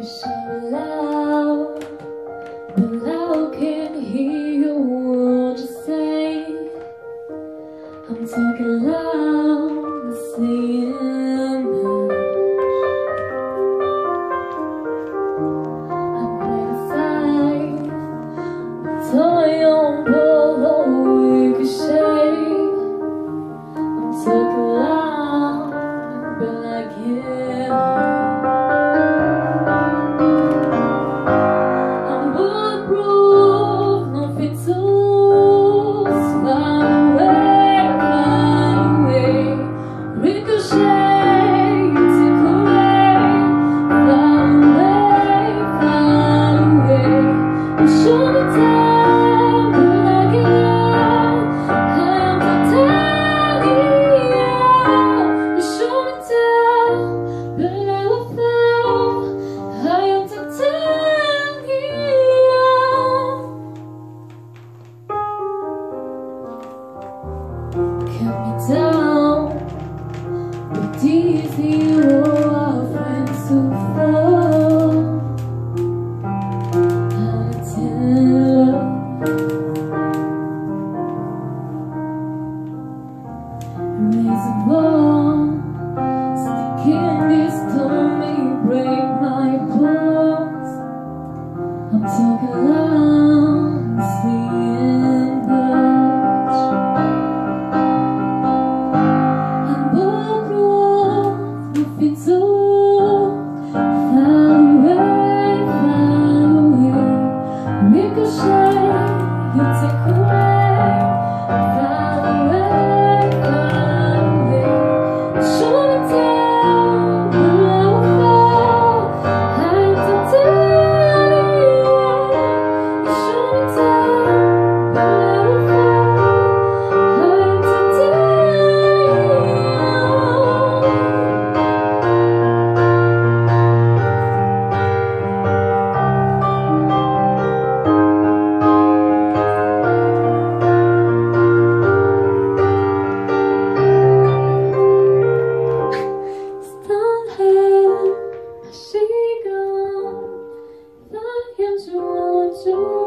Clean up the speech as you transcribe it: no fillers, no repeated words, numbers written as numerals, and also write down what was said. You're so loud, but I can't hear a word you say. I'm talking loud, but saying much. I'm criticized, but I don't know what you say. I'm talking loud, but I can't. Cut me down, but these zero are friends who fall. I'm in love. Raise a wall, stick in this storm, may break my bones. I'm talking loud, seeing. Thank you.